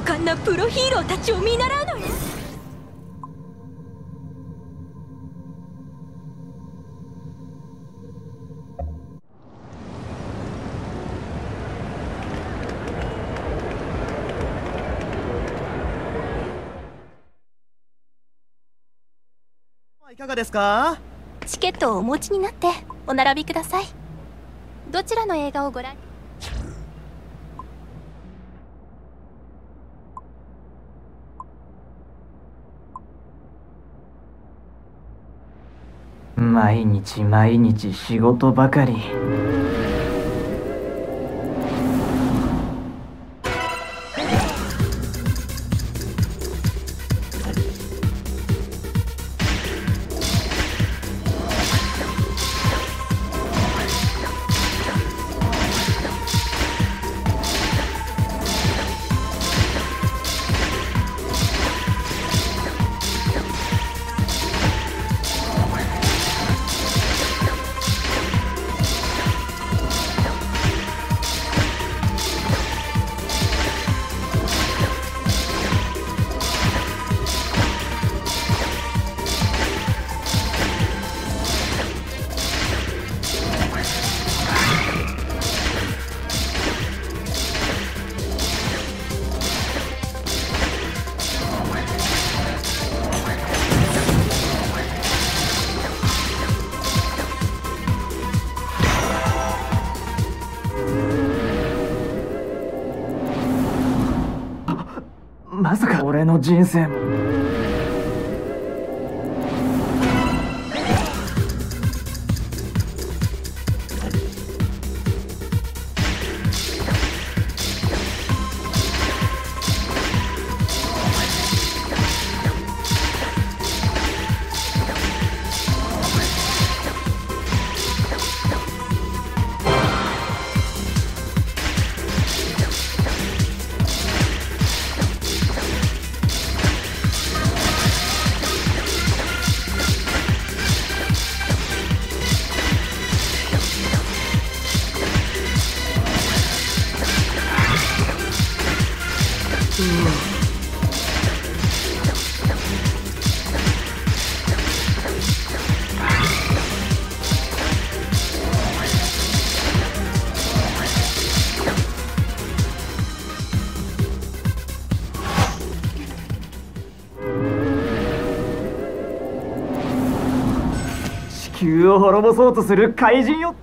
勇敢なプロヒーローたちを見習うのよ。いかがですか？チケットをお持ちになってお並びください。どちらの映画をご覧に？毎日毎日仕事ばかり。まさか俺の人生も。地球を滅ぼそうとする怪人よ。